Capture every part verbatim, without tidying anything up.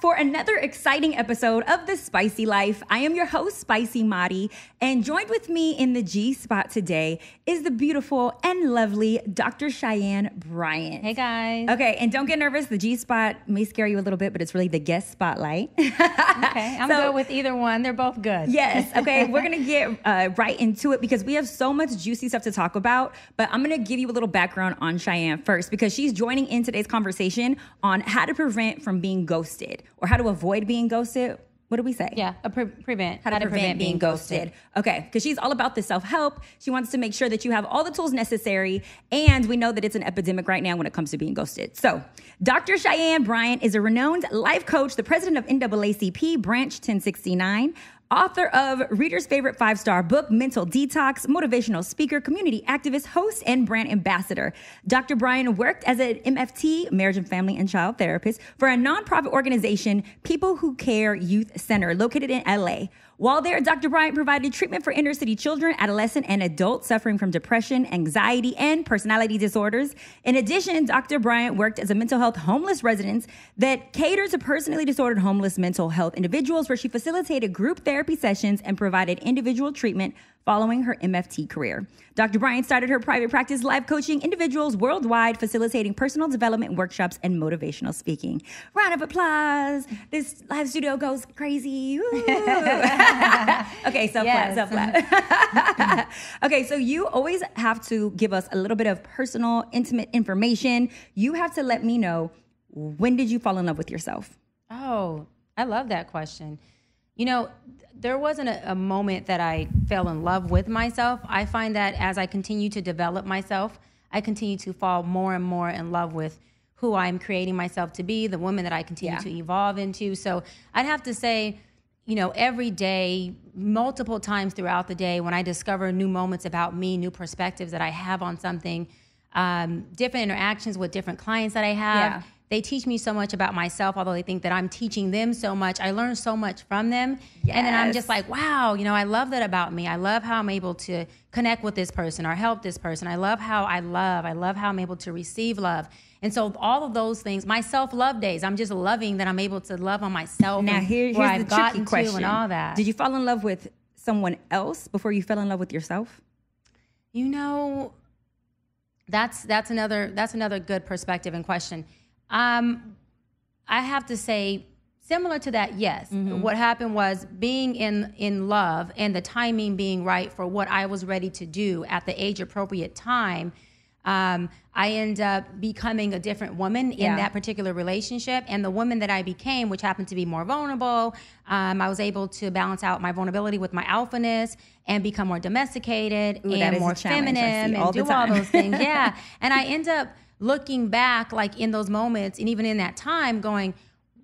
for another exciting episode of The Spicy Life. I am your host, Spicy Mari, and joined with me in the G spot today is the beautiful and lovely Doctor Cheyenne Bryant. Hey, guys. Okay, and don't get nervous. The G spot may scare you a little bit, but it's really the guest spotlight. Okay, I'm so, good with either one. They're both good. Yes, okay. We're going to get uh, right into it because we have so much juicy stuff to talk about, but I'm going to give you a little background on Cheyenne first because she's joining in today's conversation on how to prevent from being ghosted or how to avoid being ghosted. What do we say? Yeah, a pre- prevent. How to, how to prevent, prevent being ghosted. ghosted. Okay, because she's all about the self-help. She wants to make sure that you have all the tools necessary, and we know that it's an epidemic right now when it comes to being ghosted. So Doctor Cheyenne Bryant is a renowned life coach, the president of N double A C P Branch ten sixty-nine, author of Reader's Favorite five-star book, Mental Detox, motivational speaker, community activist, host, and brand ambassador. Doctor Bryant worked as an M F T, marriage and family and child therapist, for a nonprofit organization, People Who Care Youth Center, located in L A. While there, Doctor Bryant provided treatment for inner-city children, adolescent, and adults suffering from depression, anxiety, and personality disorders. In addition, Doctor Bryant worked as a mental health homeless residence that caters to personally disordered homeless mental health individuals, where she facilitated group therapy sessions and provided individual treatment following her M F T career. Doctor Bryant started her private practice live coaching individuals worldwide, facilitating personal development workshops and motivational speaking. Round of applause. This live studio goes crazy. Okay, so yes. flat, so flat. Okay, so you always have to give us a little bit of personal, intimate information. You have to let me know, when did you fall in love with yourself? Oh, I love that question. You know, there wasn't a, a moment that I fell in love with myself. I find that as I continue to develop myself, I continue to fall more and more in love with who I'm creating myself to be, the woman that I continue yeah. to evolve into. So I'd have to say, you know, every day, multiple times throughout the day, when I discover new moments about me, new perspectives that I have on something, um, different interactions with different clients that I have, yeah. they teach me so much about myself, although they think that I'm teaching them so much. I learn so much from them. Yes. And then I'm just like, wow, you know, I love that about me. I love how I'm able to connect with this person or help this person. I love how I love. I love how I'm able to receive love. And so all of those things, my self-love days, I'm just loving that I'm able to love on myself. Now, here, here's where I've the tricky question. And all that. Did you fall in love with someone else before you fell in love with yourself? You know, that's that's another that's another good perspective and question. Um, I have to say, similar to that, yes. Mm-hmm. What happened was being in, in love and the timing being right for what I was ready to do at the age-appropriate time, um, I ended up becoming a different woman yeah. in that particular relationship. And the woman that I became, which happened to be more vulnerable, um, I was able to balance out my vulnerability with my alphaness and become more domesticated Ooh, and more feminine and do all those things. Yeah, and I end up looking back, like in those moments and even in that time, going,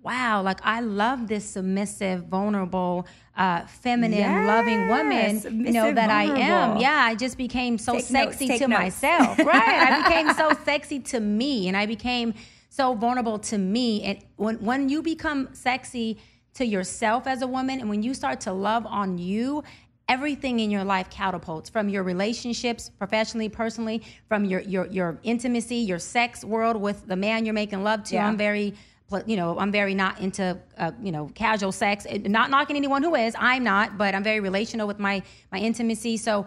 wow, like I love this submissive, vulnerable, uh, feminine, yes, loving woman, you know, that vulnerable. I am. Yeah, I just became so take sexy notes, to notes. myself, right? I became so sexy to me, and I became so vulnerable to me. And when when you become sexy to yourself as a woman, and when you start to love on you, everything in your life catapults, from your relationships, professionally, personally, from your your your intimacy, your sex world with the man you're making love to. Yeah. I'm very, you know, I'm very not into, uh, you know, casual sex. Not knocking anyone who is. I'm not, but I'm very relational with my my intimacy. So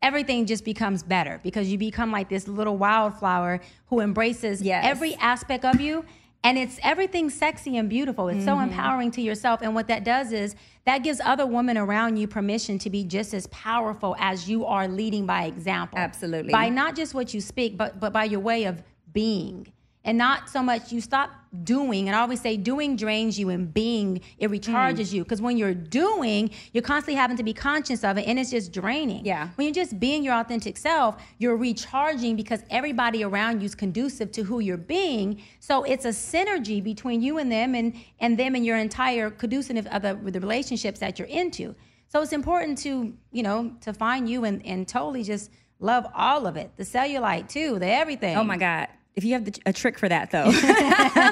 everything just becomes better because you become like this little wildflower who embraces yes. every aspect of you. And it's everything sexy and beautiful. It's mm-hmm. so empowering to yourself. And what that does is that gives other women around you permission to be just as powerful as you are, leading by example. Absolutely. By not just what you speak, but, but by your way of being. And not so much you stop doing. And I always say doing drains you, and being, it recharges mm. you. Because when you're doing, you're constantly having to be conscious of it, and it's just draining. Yeah. When you're just being your authentic self, you're recharging because everybody around you is conducive to who you're being. So it's a synergy between you and them, and, and them and your entire conducive of the, the relationships that you're into. So it's important to, you know, to find you and, and totally just love all of it. The cellulite too, the everything. Oh my God. If you have the, a trick for that, though,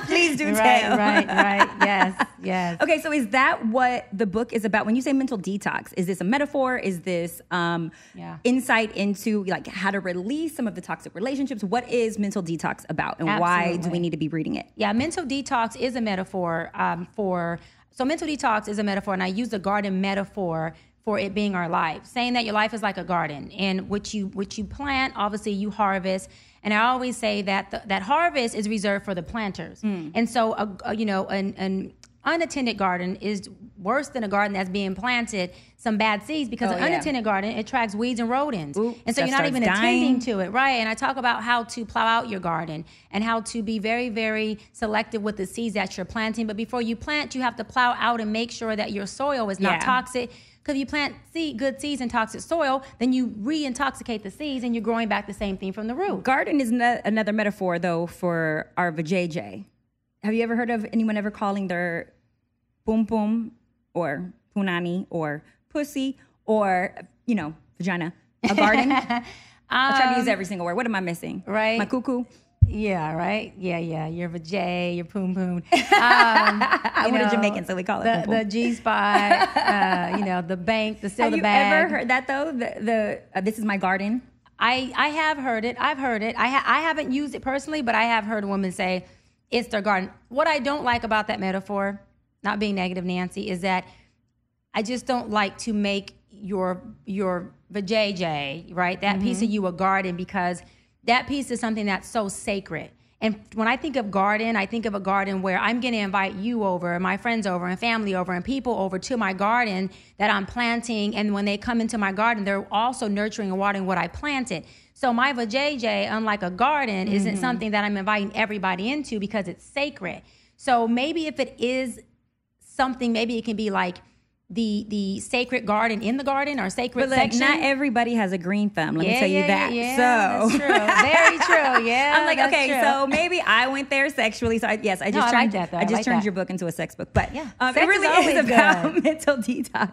please do right, tell. Right, right, right. Yes, yes. Okay, so is that what the book is about? When you say mental detox, is this a metaphor? Is this um, yeah. insight into like how to release some of the toxic relationships? What is mental detox about, and Absolutely. why do we need to be reading it? Yeah, mental detox is a metaphor um, for, so mental detox is a metaphor, and I use the garden metaphor for it being our life, saying that your life is like a garden, and what you what you plant, obviously you harvest. And I always say that the, that harvest is reserved for the planters. Mm. And so, a, a, you know, an, an unattended garden is worse than a garden that's being planted some bad seeds, because oh, an yeah. unattended garden attracts weeds and rodents. Ooh, and so you're not even dying. attending to it, right? And I talk about how to plow out your garden and how to be very, very selective with the seeds that you're planting. But before you plant, you have to plow out and make sure that your soil is not yeah. toxic. Because if you plant seed, good seeds in toxic soil, then you re-intoxicate the seeds and you're growing back the same thing from the root. Garden is no, another metaphor, though, for our vajayjay. Have you ever heard of anyone ever calling their boom boom or punani or pussy or, you know, vagina a garden? um, I try to use every single word. What am I missing? Right. My cuckoo. Yeah, right? Yeah, yeah. Your vajay, your poon poon. Um, you We're Jamaican, so we call it the, poon poon. The G-spot, uh, you know, the bank, the silver bag. Have you ever heard that, though? The, the uh, This is my garden? I, I have heard it. I've heard it. I, ha I haven't used it personally, but I have heard women say it's their garden. What I don't like about that metaphor, not being negative, Nancy, is that I just don't like to make your, your vajayjay, right, that mm-hmm. piece of you a garden, because that piece is something that's so sacred. And when I think of garden, I think of a garden where I'm going to invite you over, my friends over, and family over, and people over to my garden that I'm planting. And when they come into my garden, they're also nurturing and watering what I planted. So my vajayjay, unlike a garden, mm-hmm. isn't something that I'm inviting everybody into because it's sacred. So maybe if it is something, maybe it can be like the the sacred garden in the garden, or sacred but section. Not everybody has a green thumb. Let yeah, me tell you yeah, that. Yeah, so that's true. Very true. Yeah, I'm like, that's okay, true. So maybe I went there sexually. So I, yes, I just no, turned I, like that, I just I like turned that. your book into a sex book. But yeah, um, it really is, is about good. mental detox.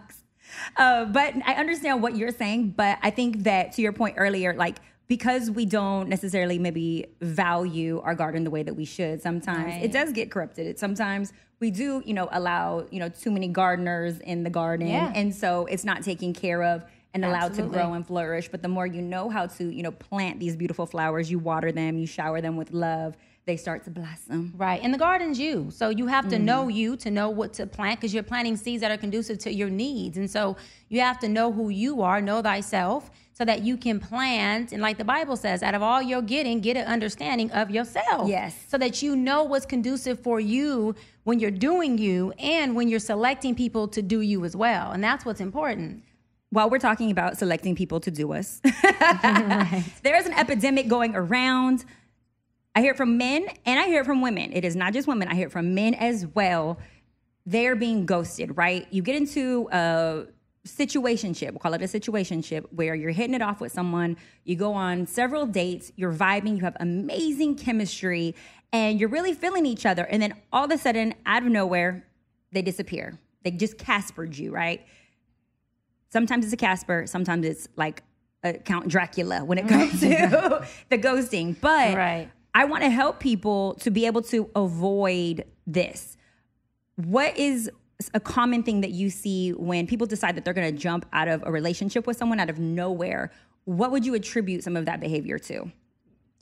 Uh, but I understand what you're saying. But I think that to your point earlier, like, because we don't necessarily maybe value our garden the way that we should, sometimes right. it does get corrupted. It sometimes. We do, you know, allow, you know, too many gardeners in the garden. Yeah. And so it's not taken care of and allowed Absolutely. to grow and flourish. But the more you know how to, you know, plant these beautiful flowers, you water them, you shower them with love, they start to blossom. Right. And the garden's you. So you have to mm-hmm. know you to know what to plant, because you're planting seeds that are conducive to your needs. And so you have to know who you are, know thyself, so that you can plant, and like the Bible says, out of all you're getting, get an understanding of yourself. Yes. So that you know what's conducive for you when you're doing you, and when you're selecting people to do you as well. And that's what's important. While we're talking about selecting people to do us, right. there is an epidemic going around. I hear it from men and I hear it from women. It is not just women. I hear it from men as well. They're being ghosted, right? You get into a situationship, we'll call it a situationship, where you're hitting it off with someone, you go on several dates, you're vibing, you have amazing chemistry, and you're really feeling each other. And then all of a sudden, out of nowhere, they disappear. They just Caspered you, right? Sometimes it's a Casper, sometimes it's like a Count Dracula when it comes to the ghosting. But right. I want to help people to be able to avoid this. What is a common thing that you see when people decide that they're going to jump out of a relationship with someone out of nowhere? What would you attribute some of that behavior to?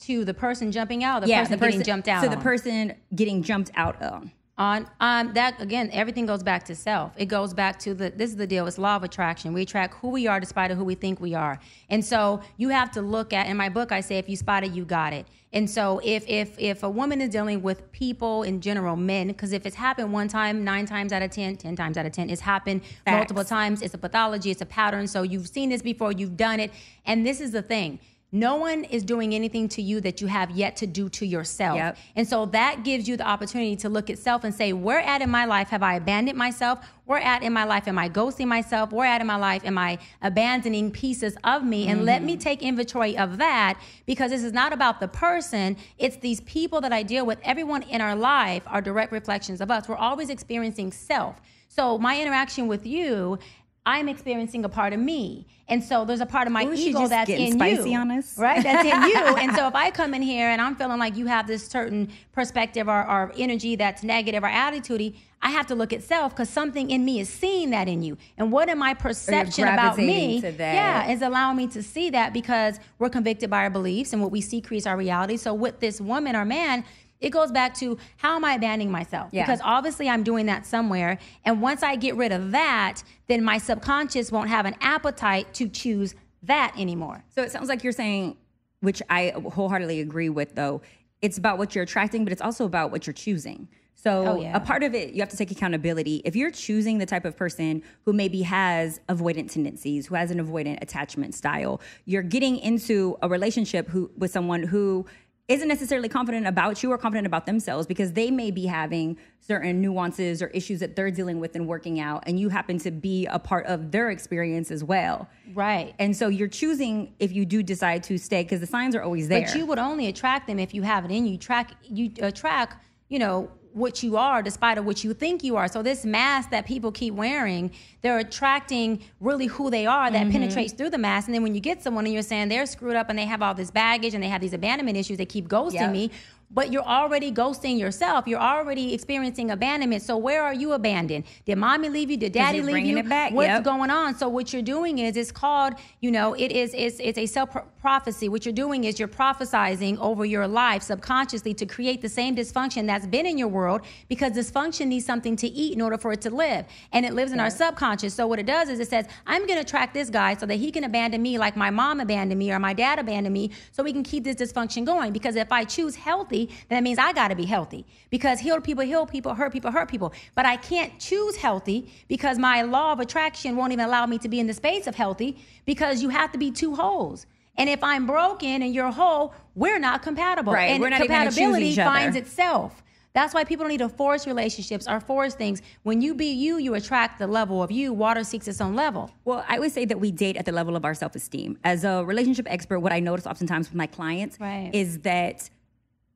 To the person jumping out, the yeah, person the person, getting jumped out. So the person getting jumped out on. On um, that, again, everything goes back to self. It goes back to the, this is the deal, it's law of attraction. We attract who we are despite of who we think we are. And so you have to look at, in my book, I say, if you spot it, you got it. And so if if if a woman is dealing with people in general, men, because if it's happened one time, nine times out of ten, ten times out of ten, it's happened Facts. multiple times. It's a pathology, it's a pattern. So you've seen this before, you've done it. And this is the thing. No one is doing anything to you that you have yet to do to yourself. Yep. And so that gives you the opportunity to look at self and say, where at in my life have I abandoned myself? Where at in my life am I ghosting myself? Where at in my life am I abandoning pieces of me? And mm. let me take inventory of that, because this is not about the person. It's these people that I deal with. Everyone in our life are direct reflections of us. We're always experiencing self. So my interaction with you, I'm experiencing a part of me. And so there's a part of my Ooh, ego that's in spicy you, on us. Right? That's in you. And so if I come in here and I'm feeling like you have this certain perspective or, or energy that's negative or attitudey, I have to look at self because something in me is seeing that in you. And what in my perception about me to that. Yeah, is allowing me to see that, because we're convicted by our beliefs, and what we see creates our reality. So with this woman or man, it goes back to, how am I abandoning myself? Yeah. Because obviously I'm doing that somewhere. And once I get rid of that, then my subconscious won't have an appetite to choose that anymore. So it sounds like you're saying, which I wholeheartedly agree with though, it's about what you're attracting, but it's also about what you're choosing. So oh, yeah. a part of it, you have to take accountability. If you're choosing the type of person who maybe has avoidant tendencies, who has an avoidant attachment style, you're getting into a relationship who with someone who isn't necessarily confident about you or confident about themselves, because they may be having certain nuances or issues that they're dealing with and working out, and you happen to be a part of their experience as well. Right. And so you're choosing, if you do decide to stay, because the signs are always there. But you would only attract them if you have it in you. Track, you attract, you know, what you are despite of what you think you are. So this mask that people keep wearing, they're attracting really who they are that mm-hmm. penetrates through the mask. And then when you get someone and you're saying they're screwed up and they have all this baggage and they have these abandonment issues, they keep ghosting yep. me, but you're already ghosting yourself. You're already experiencing abandonment. So where are you abandoned? Did mommy leave you? Did daddy leave you? It back. What's yep. going on? So what you're doing is, it's called, you know, it is, it's, it's a self-prophecy. What you're doing is you're prophesizing over your life subconsciously to create the same dysfunction that's been in your world, because dysfunction needs something to eat in order for it to live. And it lives in yep. our subconscious. So what it does is it says, I'm going to attract this guy so that he can abandon me like my mom abandoned me or my dad abandoned me, so we can keep this dysfunction going. Because if I choose healthy, then it means I got to be healthy, because healed people heal people, hurt people hurt people. But I can't choose healthy, because my law of attraction won't even allow me to be in the space of healthy, because you have to be two wholes. And if I'm broken and you're whole, we're not compatible. Right. And we're not compatibility even finds itself. That's why people don't need to force relationships or force things. When you be you, you attract the level of you. Water seeks its own level. Well, I always say that we date at the level of our self-esteem. As a relationship expert, what I notice oftentimes with my clients right. is that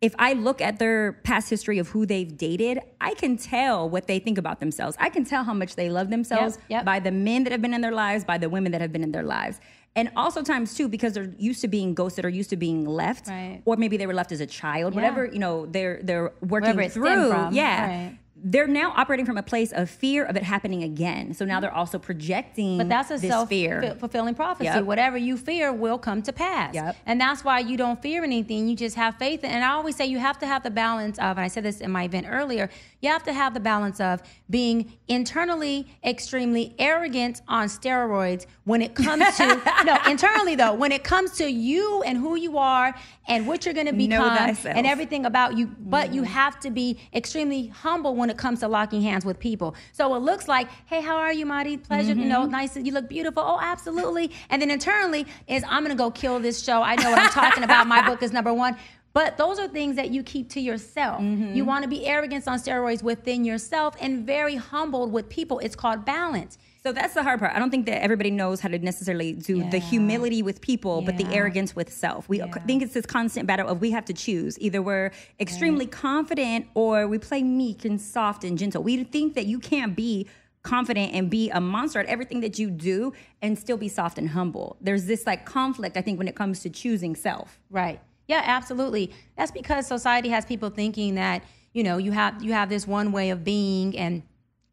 if I look at their past history of who they've dated, I can tell what they think about themselves. I can tell how much they love themselves yep, yep. by the men that have been in their lives, by the women that have been in their lives. And also times too, because they're used to being ghosted or used to being left, right. or maybe they were left as a child, yeah. whatever, you know, they're they're working Wherever through. Yeah. Right. They're now operating from a place of fear of it happening again. So now they're also projecting this fear. But that's a self-fulfilling prophecy. Yep. Whatever you fear will come to pass. Yep. And that's why you don't fear anything. You just have faith. And I always say you have to have the balance of, and I said this in my event earlier, you have to have the balance of being internally extremely arrogant on steroids when it comes to, no, internally though, when it comes to you and who you are and what you're going to become and everything about you. But mm. you have to be extremely humble when it comes to locking hands with people. So it looks like, hey, how are you, Mari? Pleasure, mm-hmm. you know, nice, you look beautiful. Oh, absolutely. And then internally is, I'm going to go kill this show. I know what I'm talking about. My book is number one. But those are things that you keep to yourself. Mm-hmm. You want to be arrogant on steroids within yourself and very humbled with people. It's called balance. So that's the hard part. I don't think that everybody knows how to necessarily do yeah. the humility with people, yeah. but the arrogance with self. We yeah. think it's this constant battle of, we have to choose. Either we're extremely right. confident, or we play meek and soft and gentle. We think that you can't be confident and be a monster at everything that you do and still be soft and humble. There's this like conflict, I think, when it comes to choosing self. Right. Yeah, absolutely. That's because society has people thinking that, you know, you have you have this one way of being, and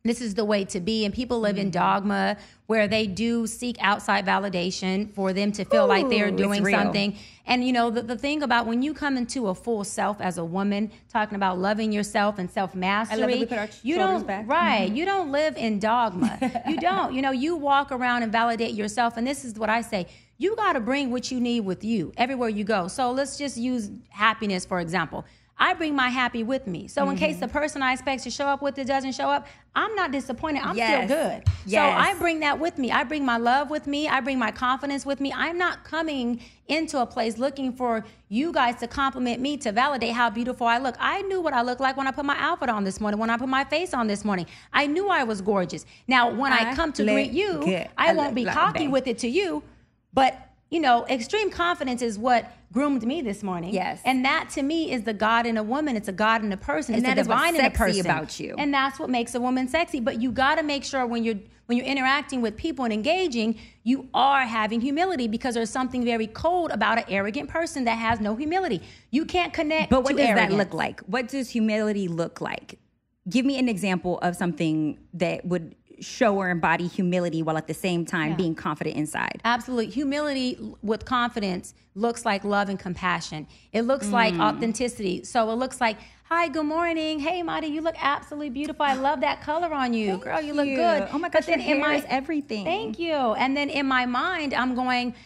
this is the way to be. And people live mm-hmm. in dogma, where they do seek outside validation for them to feel Ooh, like they're doing something. And, you know, the, the thing about when you come into a full self as a woman, talking about loving yourself and self-mastery, I love that we put our you shoulders don't, back. Right. Mm-hmm. You don't live in dogma. You don't. You know, you walk around and validate yourself. And this is what I say. You got to bring what you need with you everywhere you go. So let's just use happiness, for example. I bring my happy with me. So mm-hmm. in case the person I expect to show up with it doesn't show up, I'm not disappointed. I'm yes. still good. Yes. So I bring that with me. I bring my love with me. I bring my confidence with me. I'm not coming into a place looking for you guys to compliment me, to validate how beautiful I look. I knew what I looked like when I put my outfit on this morning, when I put my face on this morning. I knew I was gorgeous. Now, when I, I come to greet you, I, I won't be cocky with it to you, but you know, extreme confidence is what groomed me this morning. Yes. And that to me is the God in a woman. It's a God in a person. And it's that a divine is what's sexy in a person about you. And that's what makes a woman sexy. But you got to make sure when you're when you're interacting with people and engaging, you are having humility, because there's something very cold about an arrogant person that has no humility. You can't connect. But what does arrogance. that look like? What does humility look like? Give me an example of something that would show or embody humility while at the same time yeah. being confident inside. Absolutely. Humility with confidence looks like love and compassion. It looks mm. like authenticity. So it looks like, hi, good morning. Hey, Mari, you look absolutely beautiful. I love that color on you. Thank Girl, you, you look good. Oh my gosh, your hair is everything. Thank you. And then in my mind, I'm going,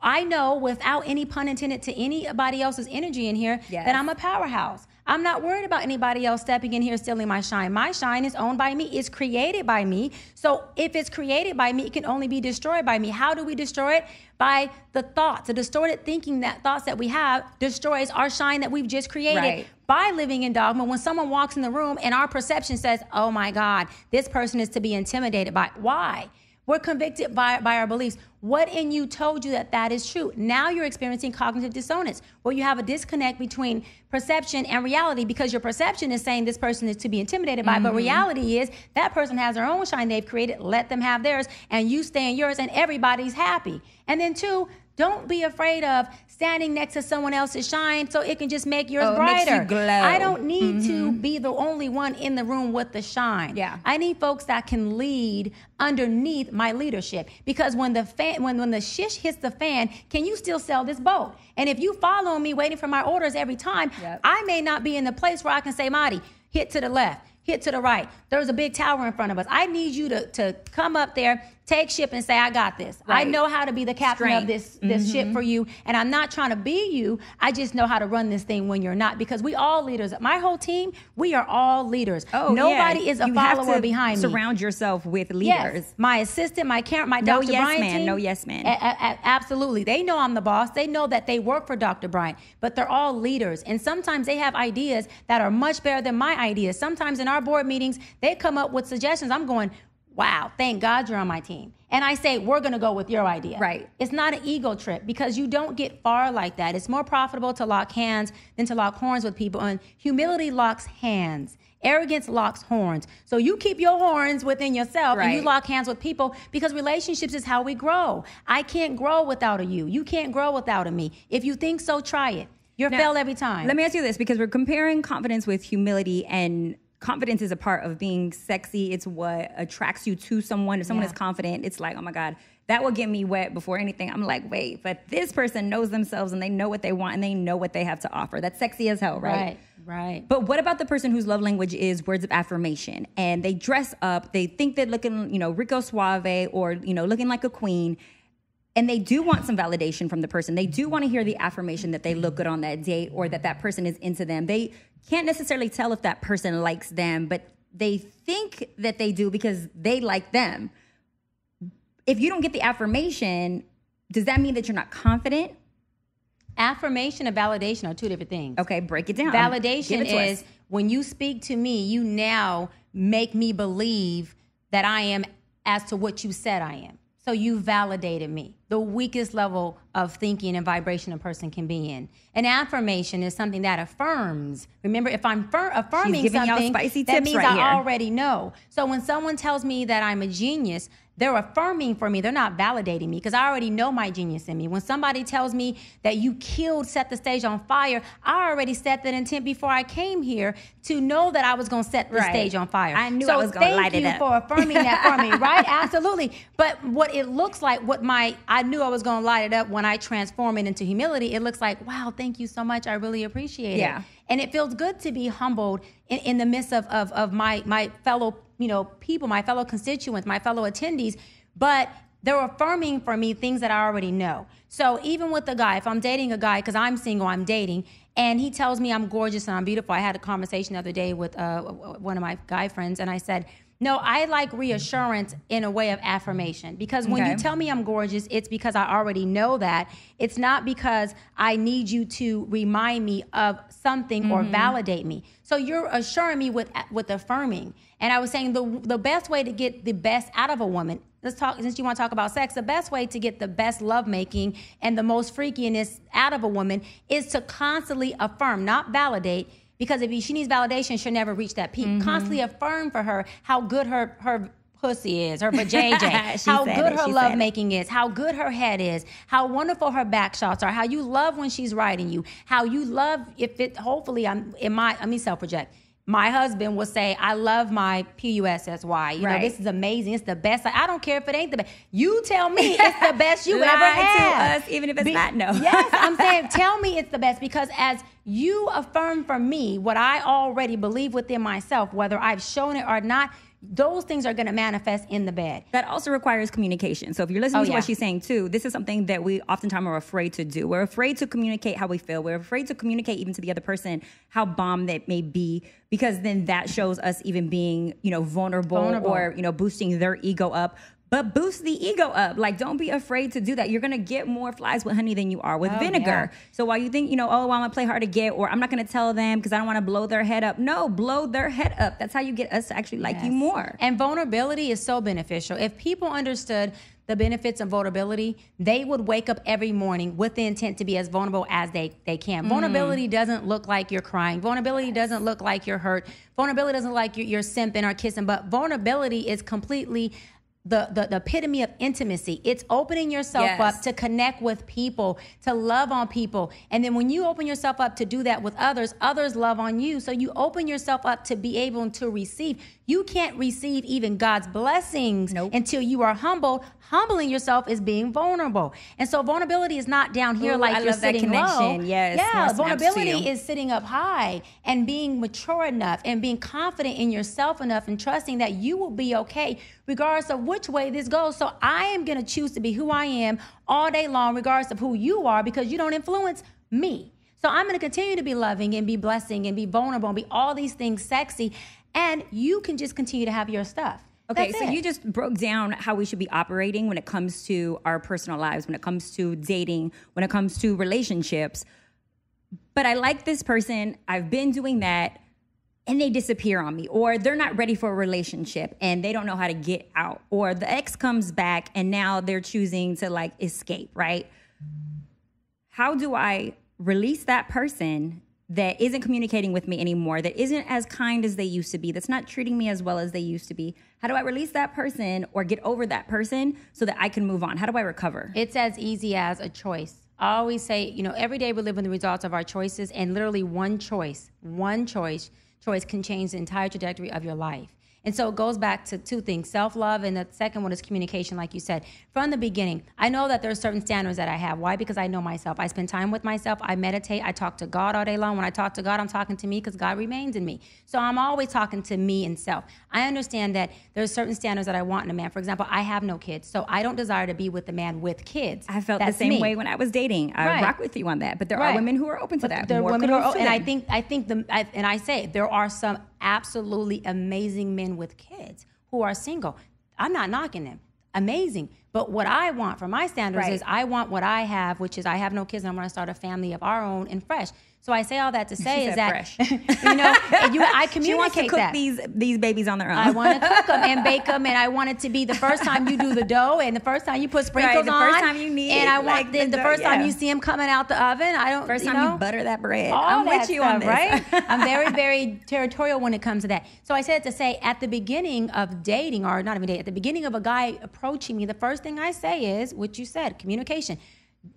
I know without any pun intended to anybody else's energy in here yes. that I'm a powerhouse. I'm not worried about anybody else stepping in here stealing my shine. My shine is owned by me. It's created by me. So if it's created by me, it can only be destroyed by me. How do we destroy it? By the thoughts, the distorted thinking that thoughts that we have destroys our shine that we've just created. Right. By living in dogma, when someone walks in the room and our perception says, oh my God, this person is to be intimidated by. Why? We're convicted by, by our beliefs. What in you told you that that is true? Now you're experiencing cognitive dissonance, where you have a disconnect between perception and reality, because your perception is saying this person is to be intimidated by, mm-hmm. but reality is that person has their own shine they've created. Let them have theirs, and you stay in yours, and everybody's happy. And then two, don't be afraid of standing next to someone else's shine, so it can just make yours oh, brighter. It makes you glow. I don't need mm-hmm. to be the only one in the room with the shine. Yeah. I need folks that can lead underneath my leadership, because when the fan, when when the shish hits the fan, can you still sell this boat? And if you follow me waiting for my orders every time, yep. I may not be in the place where I can say, Mari, hit to the left, hit to the right. There's a big tower in front of us. I need you to, to come up there, take ship, and say, I got this. Right. I know how to be the captain Strength. of this, this mm-hmm. ship for you, and I'm not trying to be you. I just know how to run this thing when you're not, because we all leaders. My whole team, we are all leaders. Oh, Nobody yeah. is a you follower have to behind surround me. Surround yourself with leaders. Yes. My assistant, my care, my no Doctor yes Bryant man. team. No yes man, no yes man. Absolutely. They know I'm the boss. They know that they work for Doctor Bryant, but they're all leaders, and sometimes they have ideas that are much better than my ideas. Sometimes in our board meetings, they come up with suggestions. I'm going, wow, thank God you're on my team. And I say, we're going to go with your idea. Right. It's not an ego trip, because you don't get far like that. It's more profitable to lock hands than to lock horns with people. And humility locks hands. Arrogance locks horns. So you keep your horns within yourself right. and you lock hands with people, because relationships is how we grow. I can't grow without a you. You can't grow without a me. If you think so, try it. You're now, failed every time. Let me ask you this, because we're comparing confidence with humility, and confidence is a part of being sexy. It's what attracts you to someone. If someone yeah. is confident, it's like, oh my God, that will get me wet before anything. I'm like, wait, but this person knows themselves and they know what they want and they know what they have to offer. That's sexy as hell, right? Right, right. But what about the person whose love language is words of affirmation, and they dress up, they think they're looking, you know, Rico Suave, or, you know, looking like a queen, and they do want some validation from the person. They do want to hear the affirmation that they look good on that date, or that that person is into them. They can't necessarily tell if that person likes them, but they think that they do because they like them. If you don't get the affirmation, does that mean that you're not confident? Affirmation and validation are two different things. Okay, break it down. Validation is when you speak to me, you now make me believe that I am as to what you said I am. So you validated me, the weakest level of thinking and vibration a person can be in. An affirmation is something that affirms. Remember, if I'm fir- affirming something, that means right I here. already know. So when someone tells me that I'm a genius, they're affirming for me. They're not validating me, because I already know my genius in me. When somebody tells me that you killed, set the stage on fire, I already set that intent before I came here to know that I was going to set the right. stage on fire. I knew so I was going to light it up. So thank you for affirming that for me, right? Absolutely. But what it looks like, what my, I knew I was going to light it up when I transform it into humility, it looks like, wow, thank you so much. I really appreciate yeah. it. And it feels good to be humbled in, in the midst of, of, of my, my fellow you know, people, my fellow constituents, my fellow attendees, but they're affirming for me things that I already know. So even with a guy, if I'm dating a guy, because I'm single, I'm dating, and he tells me I'm gorgeous and I'm beautiful. I had a conversation the other day with uh, one of my guy friends, and I said, No, I like reassurance in a way of affirmation, because when okay. you tell me I'm gorgeous, it's because I already know that. It's not because I need you to remind me of something mm-hmm. or validate me. So you're assuring me with with affirming. And I was saying the the best way to get the best out of a woman, let's talk, since you want to talk about sex, the best way to get the best lovemaking and the most freakiness out of a woman is to constantly affirm, not validate. Because if she needs validation, she'll never reach that peak. Mm-hmm. Constantly affirm for her how good her, her pussy is, her vajayjay, how good it, her love making is, how good her head is, how wonderful her back shots are, how you love when she's riding you, how you love if it. Hopefully, I'm in my. Let me self project. My husband will say, "I love my pussy. You right. know, this is amazing. It's the best. I don't care if it ain't the best. You tell me it's the best you ever had. To us, even if it's Be- not. No. Yes, I'm saying, tell me it's the best, because as you affirm for me what I already believe within myself, whether I've shown it or not, those things are going to manifest in the bed. That also requires communication. So if you're listening oh, to yeah. what she's saying too, this is something that we oftentimes are afraid to do. We're afraid to communicate how we feel. We're afraid to communicate even to the other person how bomb that may be, because then that shows us even being, you know, vulnerable, vulnerable. or, you know, boosting their ego up. But boost the ego up. Like, don't be afraid to do that. You're going to get more flies with honey than you are with oh, vinegar. Yeah. So while you think, you know, oh, well, I'm going to play hard to get, or I'm not going to tell them because I don't want to blow their head up. No, blow their head up. That's how you get us to actually like yes. you more. And vulnerability is so beneficial. If people understood the benefits of vulnerability, they would wake up every morning with the intent to be as vulnerable as they, they can. Mm. Vulnerability doesn't look like you're crying. Vulnerability yes. doesn't look like you're hurt. Vulnerability doesn't look like you're, you're simping or kissing. But vulnerability is completely... The, the the epitome of intimacy. It's opening yourself yes. up to connect with people, to love on people. And then when you open yourself up to do that with others, others love on you. So you open yourself up to be able to receive. You can't receive even God's blessings nope. until you are humbled. Humbling yourself is being vulnerable. And so vulnerability is not down here Ooh, like I you're love sitting that connection. Low. Yes, yeah, vulnerability is sitting up high and being mature enough and being confident in yourself enough and trusting that you will be okay regardless of which way this goes. So I am going to choose to be who I am all day long, regardless of who you are, because you don't influence me. So I'm going to continue to be loving and be blessing and be vulnerable and be all these things sexy. And you can just continue to have your stuff. Okay, so you just broke down how we should be operating when it comes to our personal lives, when it comes to dating, when it comes to relationships. But I like this person. I've been doing that. And they disappear on me, or they're not ready for a relationship and they don't know how to get out, or the ex comes back and now they're choosing to like escape, right? How do I release that person that isn't communicating with me anymore, that isn't as kind as they used to be, that's not treating me as well as they used to be? How do I release that person or get over that person so that I can move on? How do I recover? It's as easy as a choice. I always say, you know, every day we live in the results of our choices, and literally one choice, one choice, choice can change the entire trajectory of your life. And so it goes back to two things, self-love, and the second one is communication, like you said. From the beginning, I know that there are certain standards that I have. Why? Because I know myself. I spend time with myself. I meditate. I talk to God all day long. When I talk to God, I'm talking to me, because God remains in me. So I'm always talking to me and self. I understand that there are certain standards that I want in a man. For example, I have no kids, so I don't desire to be with a man with kids. I felt That's the same me. way when I was dating. I right. rock with you on that. But there right. are women who are open to but that. There are women who are open. And I think, I think the, I, and I say there are some absolutely amazing men with kids who are single. I'm not knocking them. Amazing. But what I want for my standards right. is I want what I have, which is I have no kids and I'm going to start a family of our own and fresh. So I say all that to say is that, fresh. you know, you, I communicate that. She wants to cook that. these these babies on their own. I want to cook them and bake them, and I want it to be the first time you do the dough, and the first time you put sprinkles right, the on, first time you need and I like want the, the, the first dough, time yeah. you see them coming out the oven. I don't. First you time know, you butter that bread. All I'm that with you stuff, on this. Right? I'm very very territorial when it comes to that. So I said to say at the beginning of dating, or not even dating, at the beginning of a guy approaching me, the first thing I say is what you said: communication.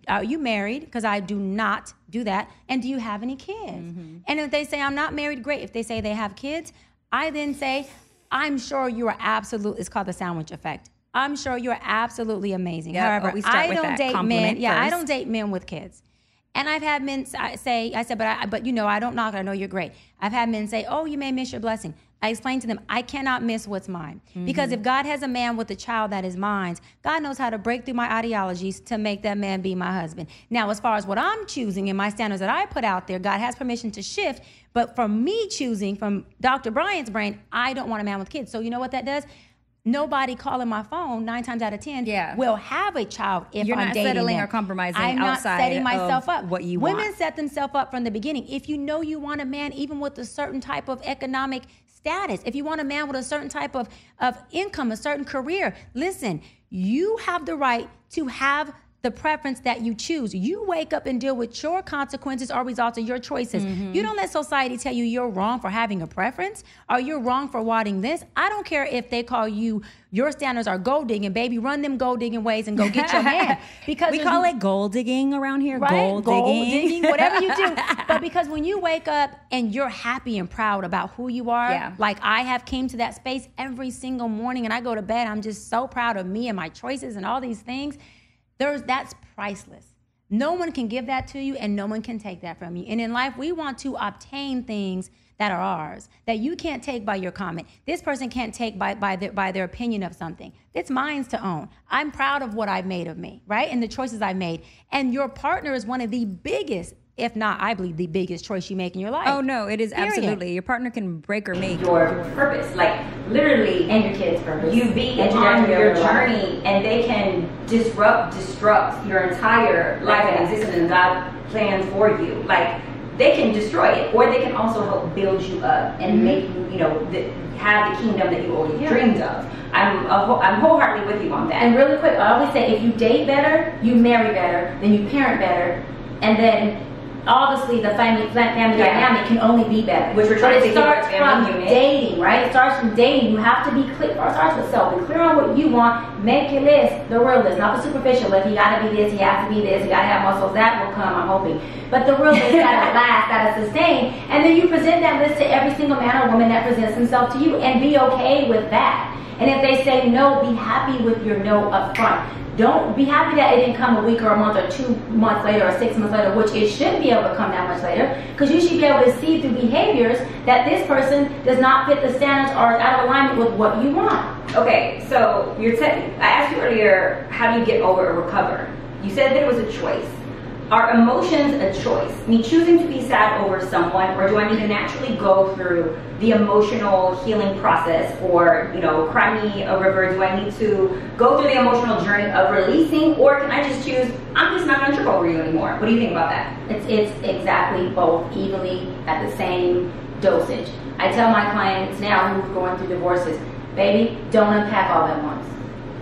Are you married? Because I do not do that. And do you have any kids? Mm-hmm. And if they say I'm not married, great. If they say they have kids, I then say, I'm sure you are absolutely, it's called the sandwich effect. I'm sure you're absolutely amazing. Yep. However, oh, we start I with don't that date compliment men. First. Yeah, I don't date men with kids. And I've had men say, I said, but, I, but you know, I don't knock it. I know you're great. I've had men say, oh, you may miss your blessing. I explained to them, I cannot miss what's mine. Mm-hmm. Because if God has a man with a child that is mine, God knows how to break through my ideologies to make that man be my husband. Now, as far as what I'm choosing and my standards that I put out there, God has permission to shift. But from me choosing, from Doctor Bryant's brain, I don't want a man with kids. So you know what that does? Nobody calling my phone nine times out of ten yeah. will have a child if You're I'm dating You're not settling them. Or compromising I'm outside I'm not setting myself up. What you Women want. Set themselves up from the beginning. If you know you want a man, even with a certain type of economic status, if you want a man with a certain type of, of income, a certain career, listen, you have the right to have the preference that you choose. You wake up and deal with your consequences or results of your choices. Mm-hmm. You don't let society tell you you're wrong for having a preference or you're wrong for wanting this. I don't care if they call you, your standards are gold digging, baby, run them gold digging ways and go get your man. Because we call it gold digging around here, right? Gold, gold digging. digging, whatever you do. But because when you wake up and you're happy and proud about who you are, yeah. like I have came to that space every single morning and I go to bed, I'm just so proud of me and my choices and all these things. There's, that's priceless. No one can give that to you and no one can take that from you. And in life, we want to obtain things that are ours, that you can't take by your comment. This person can't take by, by, their, by their opinion of something. It's mine to own. I'm proud of what I've made of me, right? And the choices I've made. And your partner is one of the biggest, if not, I believe, the biggest choice you make in your life. Oh, no, it is Period. Absolutely. Your partner can break or make your purpose, like literally, and your kids' purpose. You be on your journey, and they can disrupt, disrupt your entire life and existence and God plans for you. Like, they can destroy it, or they can also help build you up and mm-hmm. make you, you know, the, have the kingdom that you always yeah. dreamed of. I'm, a whole, I'm wholeheartedly with you on that. And really quick, I always say, if you date better, you marry better, then you parent better, and then obviously the family family yeah. dynamic can only be better. Which we're trying but it to starts from unit. dating, right? It starts from dating. You have to be clear. It starts with self. Be clear on what you want. Make your list, the real list, not the superficial list. You gotta be this, he has to be this, you gotta have muscles. That will come, I'm hoping. But the real list gotta last, gotta sustain. And then you present that list to every single man or woman that presents himself to you and be okay with that. And if they say no, be happy with your no up front. Don't be happy that it didn't come a week or a month or two months later or six months later, which it should be able to come that much later, because you should be able to see through behaviors that this person does not fit the standards or is out of alignment with what you want. Okay, so you're te- I asked you earlier, how do you get over or recover? You said that it was a choice. Are emotions a choice? Me choosing to be sad over someone, or do I need to naturally go through the emotional healing process, or, you know, cry me a river? Do I need to go through the emotional journey of releasing, or can I just choose, I'm just not gonna trip over you anymore? What do you think about that? It's, it's exactly both, evenly at the same dosage. I tell my clients now who are going through divorces, baby, don't unpack all at once.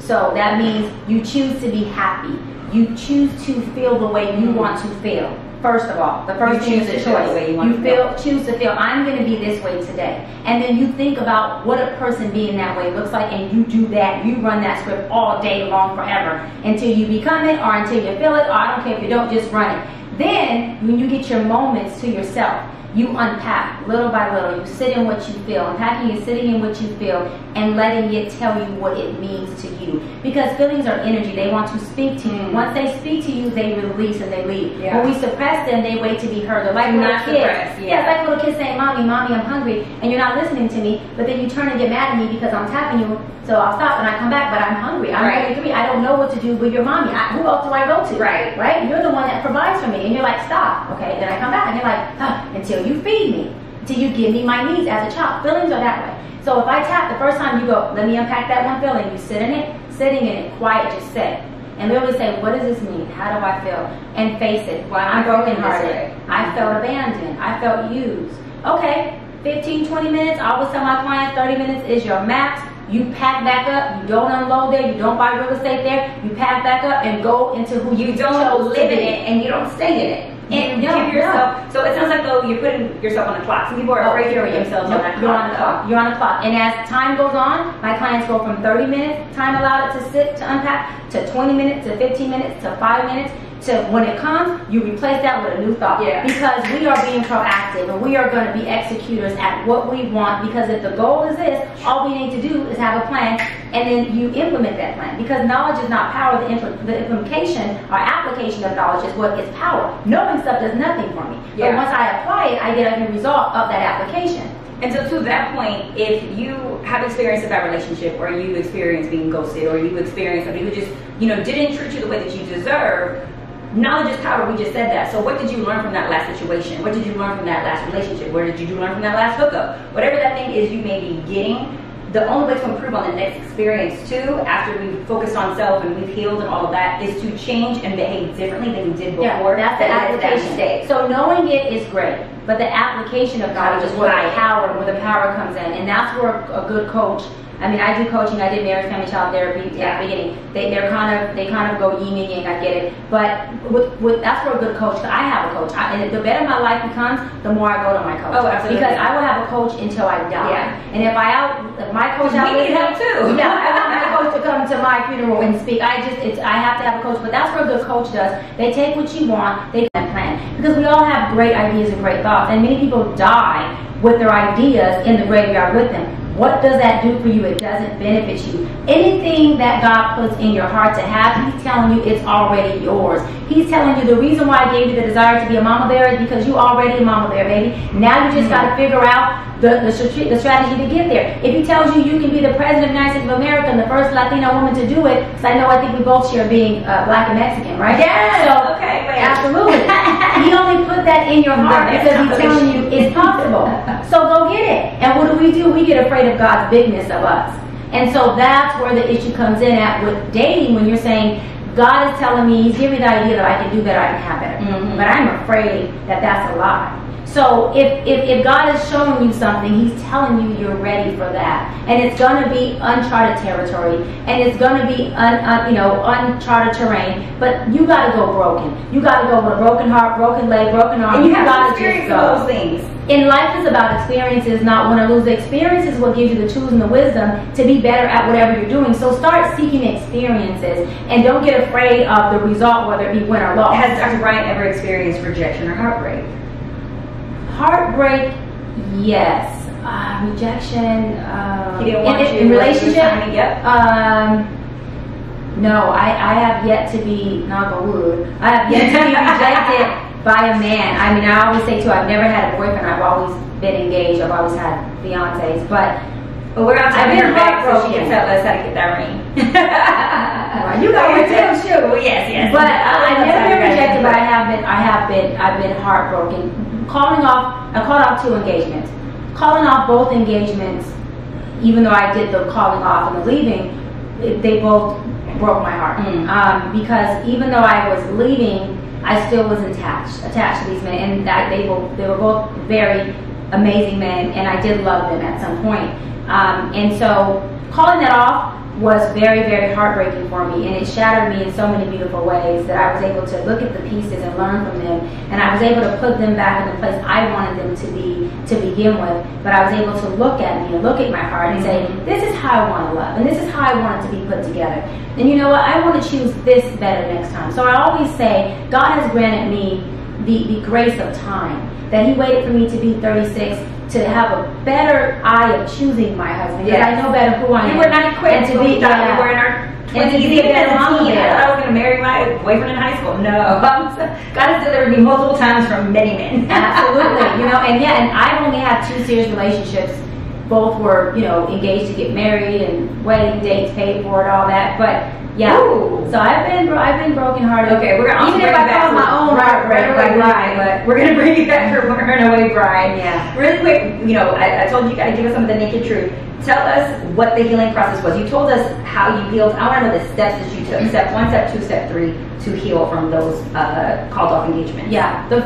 So that means you choose to be happy. You choose to feel the way you want to feel. First of all, the first thing is a choice. The way you want you to feel, feel, choose to feel, I'm gonna be this way today. And then you think about what a person being that way looks like, and you do that, you run that script all day long forever, until you become it, or until you feel it, or I don't care if you don't, just run it. Then, when you get your moments to yourself, you unpack little by little, you sit in what you feel, unpacking and sitting in what you feel and letting it tell you what it means to you. Because feelings are energy, they want to speak to you. Once they speak to you, they release and they leave. Yeah. When we suppress them, they wait to be heard. They're like little kids. Yeah. yeah, it's like little kids saying, mommy, mommy, I'm hungry, and you're not listening to me, but then you turn and get mad at me because I'm tapping you, so I'll stop and I come back, but I'm hungry. I'm right. thirty-three, I don't know what to do with your mommy. I, who else do I go to? Right. Right? You're the one that provides for me, and you're like, stop, okay? Then I come back and you're like, huh, until you feed me, till you give me my needs as a child. Feelings are that way. So if I tap the first time, you go, let me unpack that one feeling. You sit in it, sitting in it, quiet, just sit. And literally say, what does this mean? How do I feel? And face it. Well, I'm brokenhearted. I felt abandoned. I felt used. Okay, fifteen, twenty minutes. I always tell my clients thirty minutes is your max. You pack back up. You don't unload there. You don't buy real estate there. You pack back up and go into who you, you don't live in it, and you don't stay in it. And no, give yourself, no. So it sounds like though you're putting yourself on the clock. Some people are afraid oh, to put themselves no, on that you're clock. On the clock. You're on the clock. And as time goes on, my clients go from thirty minutes, time allowed it to sit, to unpack, to twenty minutes, to fifteen minutes, to five minutes, to when it comes, you replace that with a new thought. Yeah. Because we are being proactive and we are going to be executors at what we want, because if the goal is this, all we need to do is have a plan. and then you implement that plan. Because knowledge is not power. The, impl the implication or application of knowledge is what is power. Knowing stuff does nothing for me. Yeah. But once I apply it, I get a new result of that application. And so to that point, if you have experienced a bad relationship, or you experience being ghosted, or you experience somebody who just, you know, didn't treat you the way that you deserve, knowledge is power, we just said that. So what did you learn from that last situation? What did you learn from that last relationship? What did you learn from that last hookup? Whatever that thing is you may be getting, the only way to improve on the next experience too, after we've focused on self and we've healed and all of that, is to change and behave differently than you did before. Yeah, that's the application. That so knowing it is great, but the application of knowledge is where the power, where the power comes in. And that's where a good coach, I mean, I do coaching, I did marriage, family, child therapy yeah. at the beginning. They, they're kind of, they kind of go yin and yang, I get it. But with, with, that's where a good coach, I have a coach. I, and the better my life becomes, the more I go to my coach. Oh, absolutely. Because I will have a coach until I die. Yeah. And if I out, if my coach out with me, too. Yeah, I want my coach to come to my funeral and speak. I just, it's, I have to have a coach. But that's what a good coach does. They take what you want, they can plan. Because we all have great ideas and great thoughts. And many people die with their ideas in the graveyard with them. What does that do for you? It doesn't benefit you. Anything that God puts in your heart to have, he's telling you it's already yours. He's telling you the reason why I gave you the desire to be a mama bear is because you already a mama bear, baby. Now you just got to figure out the, the, the strategy to get there. If he tells you you can be the president of the United States of America and the first Latina woman to do it, because I know I think we both share being uh, black and Mexican, right? Yeah, so, okay, wait. Absolutely. He only put that in your heart because he's telling you it's possible. So go get it. And what do we do? We get afraid of God's bigness of us. And so that's where the issue comes in at with dating, when you're saying, God is telling me, he's giving me the idea that I can do better, I can have better. Mm-hmm. But I'm afraid that that's a lie. So if, if, if God is showing you something, he's telling you you're ready for that. And it's going to be uncharted territory. And it's going to be un, un, you know, uncharted terrain. But you got to go broken. You got to go with a broken heart, broken leg, broken arm. And you, you got to just go. Those things. And life is about experiences, not want to lose. The experience is what gives you the tools and the wisdom to be better at whatever you're doing. So start seeking experiences and don't get afraid of the result, whether it be win or loss. Has Doctor Bryant ever experienced rejection or heartbreak? Heartbreak, yes. Uh, rejection. Uh, he didn't want in, you. In relationship? I mean, yep. Um, no, I, I have yet to be, knock on wood, I have yet to be rejected by a man. I mean, I always say too, I've never had a boyfriend. I've always been engaged. I've always had fiancés. But, but we're out I've been heartbroken. So she can tell us how to get that ring. Well, you got your damn shoe. Well, yes, yes. But uh, I've never been rejected. But I have been. I have been. I've been heartbroken. Calling off. I called off two engagements. Calling off both engagements, even though I did the calling off and the leaving, it, they both broke my heart. Mm. Um, because even though I was leaving, I still was attached, attached to these men, and that they were, they were both very amazing men, and I did love them at some point. Um, and so calling that off was very, very heartbreaking for me, and it shattered me in so many beautiful ways that I was able to look at the pieces and learn from them, and I was able to put them back in the place I wanted them to be to begin with, but I was able to look at me and look at my heart and say, this is how I want to love, and this is how I want it to be put together. And you know what? I want to choose this better next time. So I always say, God has granted me the, the grace of time, that he waited for me to be thirty-six to have a better eye of choosing my husband. Because yes. I know better who I am. You were not equipped to be, yeah. we were in our twenties. And to be a better mom. I thought I was going to marry my boyfriend in high school. No. God has delivered me multiple times from many men. Absolutely. You know, and yeah, and I've only had two serious relationships. Both were, you know, engaged to get married and wedding dates paid for and all that. But yeah, ooh. So I've been, I've been brokenhearted. Okay, we're gonna even if I call my own right, right, right, right, but we're gonna bring you back for Runaway Away Bride. Yeah, really quick. You know, I, I told you guys, give us some of the naked truth. Tell us what the healing process was. You told us how you healed. I want to know the steps that you took: step one, step two, step three, to heal from those uh, called off engagements. Yeah. The,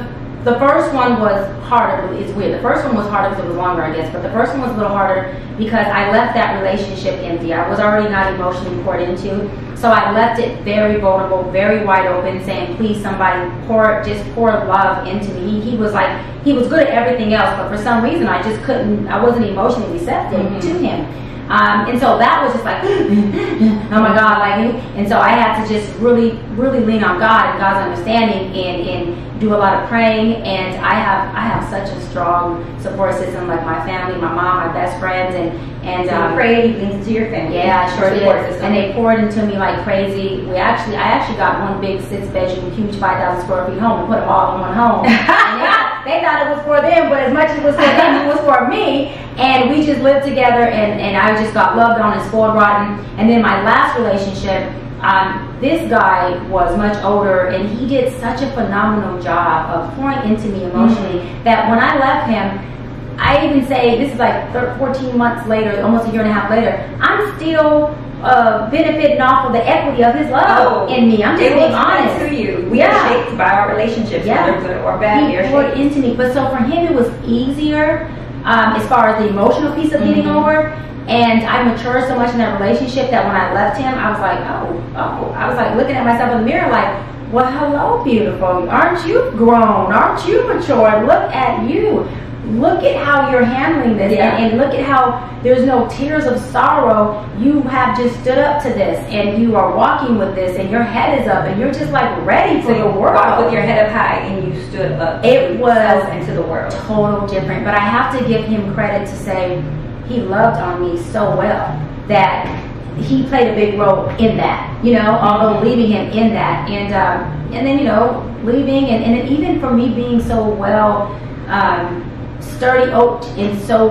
The first one was harder. It's weird. The first one was harder because it was longer, I guess. But the first one was a little harder because I left that relationship empty. I was already not emotionally poured into. So I left it very vulnerable, very wide open, saying, please, somebody, pour, just pour love into me. He, he was like, he was good at everything else. But for some reason, I just couldn't, I wasn't emotionally receptive mm-hmm. to him. Um, and so that was just like, oh my God, like, and so I had to just really, really lean on God and God's understanding, and, and do a lot of praying. And I have, I have such a strong support system, like my family, my mom, my best friends, and and um, prayed into your family. Yeah, I sure did. And they poured into me like crazy. We actually, I actually got one big six-bedroom, huge five thousand square feet home and put them all in one home. And they, they thought it was for them, but as much as it was for them, it was for me. And we just lived together, and, and I just got loved on and spoiled rotten. And then my last relationship, um, this guy was much older, and he did such a phenomenal job of pouring into me emotionally, mm-hmm. that when I left him, I even say, this is like thirteen, fourteen months later, almost a year and a half later, I'm still uh, benefiting off of the equity of his love oh, in me. I'm just being honest. To you. We yeah. are shaped by our relationships, yeah. whether good or bad. He poured into me. But so for him, it was easier um, as far as the emotional piece of getting mm-hmm. over. And I matured so much in that relationship that when I left him, I was like, oh, oh, I was like looking at myself in the mirror like, well, hello, beautiful. Aren't you grown? Aren't you mature? Look at you. Look at how you're handling this, yeah. and, and look at how there's no tears of sorrow. You have just stood up to this, and you are walking with this, and your head is up, and you're just like ready for so the world. Walk with your head up high, and you stood up. It was into the world. Total different, but I have to give him credit to say he loved on me so well that he played a big role in that. You know, although leaving him in that, and um, and then you know leaving, and and even for me being so well. Um, sturdy oaked and so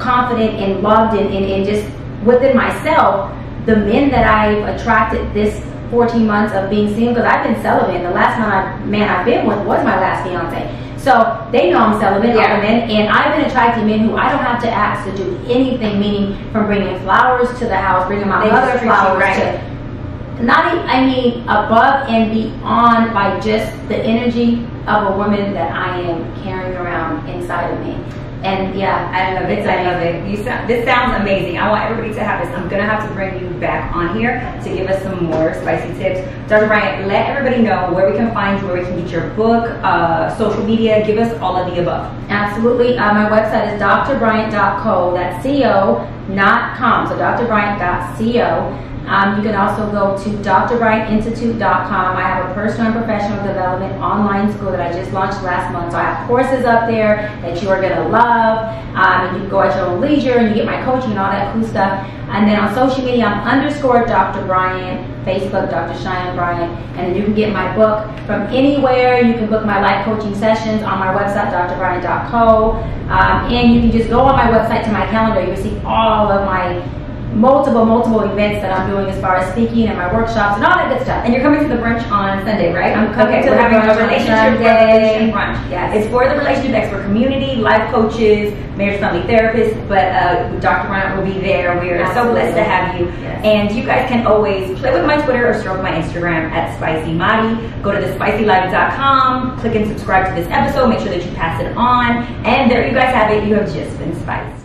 confident and loved and, and, and just within myself, the men that I've attracted this fourteen months of being single, because I've been celibate. The last man, I, man I've been with was my last fiance. So they know I'm celibate, yeah. other men, and I've been attracting men who I don't have to ask to do anything, meaning from bringing flowers to the house, bringing my they mother flowers right. to... Not, I mean, above and beyond by just the energy of a woman that I am carrying around inside of me. And yeah, I love it. I love it. You sound, this sounds amazing. I want everybody to have this. I'm going to have to bring you back on here to give us some more spicy tips. Doctor Bryant, let everybody know where we can find you, where we can get your book, uh, social media. Give us all of the above. Absolutely. Uh, my website is d r bryant dot c o. That's C O, not com. So d r bryant dot c o. Um, you can also go to d r bryant institute dot com. I have a personal and professional development online school that I just launched last month. So I have courses up there that you are going to love. Um, and you can go at your own leisure and you get my coaching and all that cool stuff. And then on social media, I'm underscore Doctor Bryant, Facebook Doctor Cheyenne Bryant. And you can get my book from anywhere. You can book my life coaching sessions on my website, d r bryant dot c o. Um, and you can just go on my website to my calendar. You'll see all of my... multiple, multiple events that I'm doing as far as speaking and my workshops and all that good stuff. And you're coming to the brunch on Sunday, right? I'm coming okay, to so having a relationship day brunch. Yes. It's for the relationship expert community, life coaches, marriage family therapists, but uh, Doctor Bryant will be there. We are Absolutely. so blessed to have you. Yes. And you guys can always play with my Twitter or stroke my Instagram at Spicy Mari. Go to the spicy life dot com, click and subscribe to this episode, make sure that you pass it on. And there you guys have it. You have just been spiced.